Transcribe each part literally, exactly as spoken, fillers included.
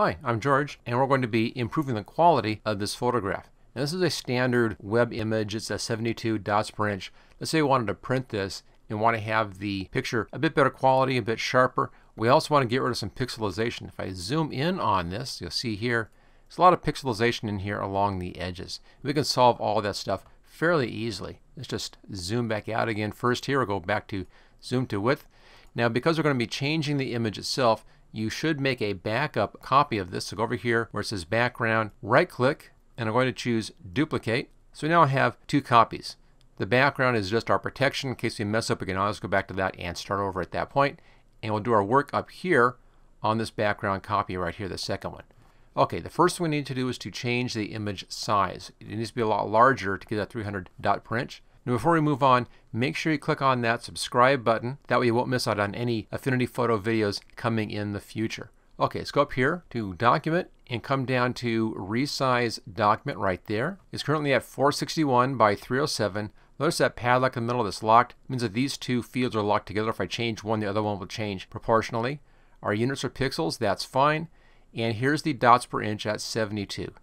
Hi, I'm George, and we're going to be improving the quality of this photograph. Now, this is a standard web image. It's a seventy-two dots per inch. Let's say we wanted to print this and want to have the picture a bit better quality, a bit sharper. We also want to get rid of some pixelization. If I zoom in on this, you'll see here, there's a lot of pixelization in here along the edges. We can solve all that stuff fairly easily. Let's just zoom back out again. First here, we'll go back to zoom to width. Now, because we're going to be changing the image itself, you should make a backup copy of this. So go over here where it says background, right click, and I'm going to choose duplicate. So now I have two copies. The background is just our protection. In case we mess up, we can always go back to that and start over at that point. And we'll do our work up here on this background copy right here, the second one. Okay, the first thing we need to do is to change the image size. It needs to be a lot larger to get that three hundred dot per inch. Now, before we move on, make sure you click on that subscribe button. That way you won't miss out on any Affinity Photo videos coming in the future. Okay, let's go up here to Document and come down to Resize Document right there. It's currently at four sixty-one by three oh seven. Notice that padlock in the middle that's locked. It means that these two fields are locked together. If I change one, the other one will change proportionally. Our units are pixels, that's fine. And here's the dots per inch at seventy-two.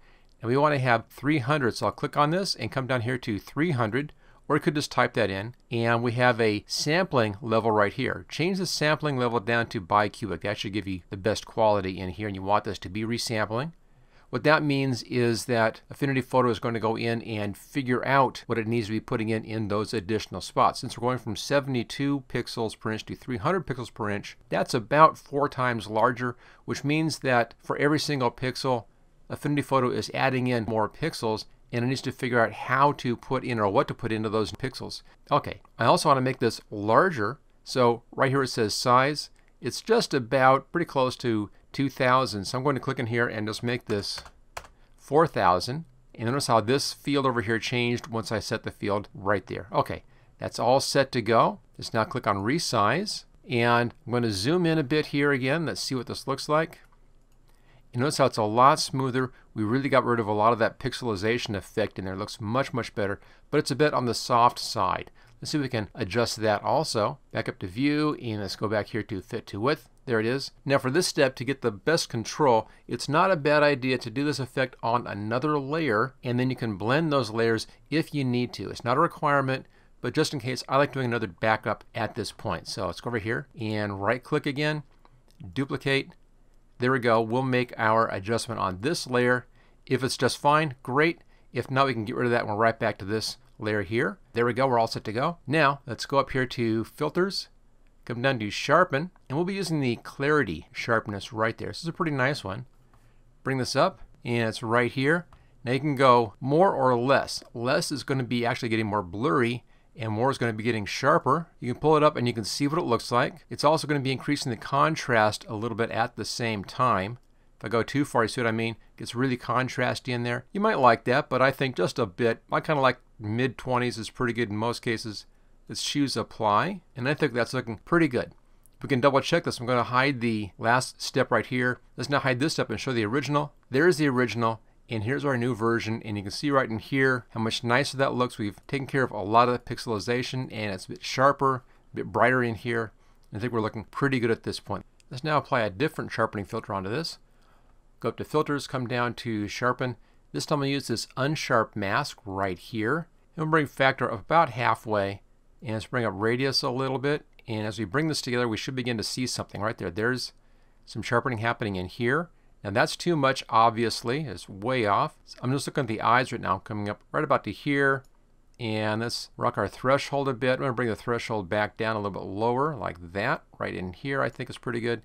And we want to have three hundred, so I'll click on this and come down here to three hundred. Or you could just type that in, and we have a sampling level right here. Change the sampling level down to bicubic. That should give you the best quality in here, and you want this to be resampling. What that means is that Affinity Photo is going to go in and figure out what it needs to be putting in in those additional spots. Since we're going from seventy-two pixels per inch to three hundred pixels per inch, that's about four times larger, which means that for every single pixel, Affinity Photo is adding in more pixels, and it needs to figure out how to put in or what to put into those pixels. Okay, I also want to make this larger, so right here it says size. It's just about pretty close to two thousand, so I'm going to click in here and just make this four thousand. And notice how this field over here changed once I set the field right there. Okay, that's all set to go. Just now click on Resize, and I'm going to zoom in a bit here again. Let's see what this looks like. And notice how it's a lot smoother. We really got rid of a lot of that pixelization effect in there. It looks much, much better, but it's a bit on the soft side. Let's see if we can adjust that also. Back up to view, and let's go back here to fit to width. There it is. Now for this step, to get the best control, it's not a bad idea to do this effect on another layer, and then you can blend those layers if you need to. It's not a requirement, but just in case, I like doing another backup at this point. So let's go over here and right click again, duplicate. There we go. We'll make our adjustment on this layer. If it's just fine, great. If not, we can get rid of that and we're right back to this layer here. There we go. We're all set to go. Now, let's go up here to Filters, come down to Sharpen, and we'll be using the Clarity Sharpness right there. This is a pretty nice one. Bring this up, and it's right here. Now you can go more or less. Less is going to be actually getting more blurry, and more is going to be getting sharper. You can pull it up and you can see what it looks like. It's also going to be increasing the contrast a little bit at the same time. If I go too far, you see what I mean? It gets really contrasty in there. You might like that, but I think just a bit. I kind of like mid twenties is pretty good in most cases. Let's choose Apply, and I think that's looking pretty good. If we can double check this, I'm going to hide the last step right here. Let's now hide this step and show the original. There's the original. And here's our new version, and you can see right in here how much nicer that looks. We've taken care of a lot of the pixelization, and it's a bit sharper, a bit brighter in here. I think we're looking pretty good at this point. Let's now apply a different sharpening filter onto this. Go up to Filters, come down to Sharpen. This time I'll use this Unsharp Mask right here. And we'll bring Factor up about halfway, and let's bring up Radius a little bit. And as we bring this together, we should begin to see something right there. There's some sharpening happening in here. Now that's too much, obviously. It's way off. So I'm just looking at the eyes right now, coming up right about to here. And let's rock our threshold a bit. I'm going to bring the threshold back down a little bit lower, like that. Right in here, I think is pretty good.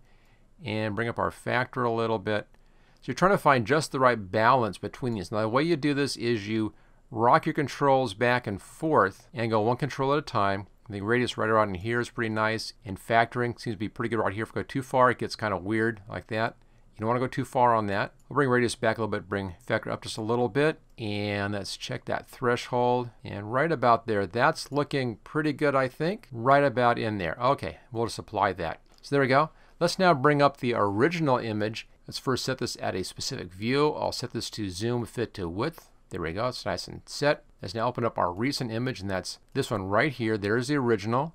And bring up our factor a little bit. So you're trying to find just the right balance between these. Now the way you do this is you rock your controls back and forth and go one control at a time. I think radius right around in here is pretty nice. And factoring seems to be pretty good right here. If we go too far, it gets kind of weird like that. You don't want to go too far on that. I'll bring radius back a little bit, bring factor up just a little bit, and let's check that threshold. And right about there, that's looking pretty good, I think. Right about in there. Okay, we'll just apply that. So there we go. Let's now bring up the original image. Let's first set this at a specific view. I'll set this to zoom fit to width. There we go. It's nice and set. Let's now open up our recent image, and that's this one right here. There's the original,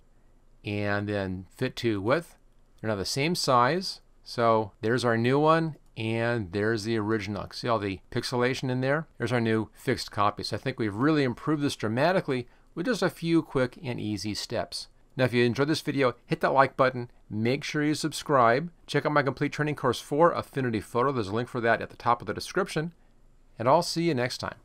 and then fit to width. They're now the same size. So there's our new one, and there's the original. See all the pixelation in there? There's our new fixed copy. So I think we've really improved this dramatically with just a few quick and easy steps. Now, if you enjoyed this video, hit that like button. Make sure you subscribe. Check out my complete training course for Affinity Photo. There's a link for that at the top of the description. And I'll see you next time.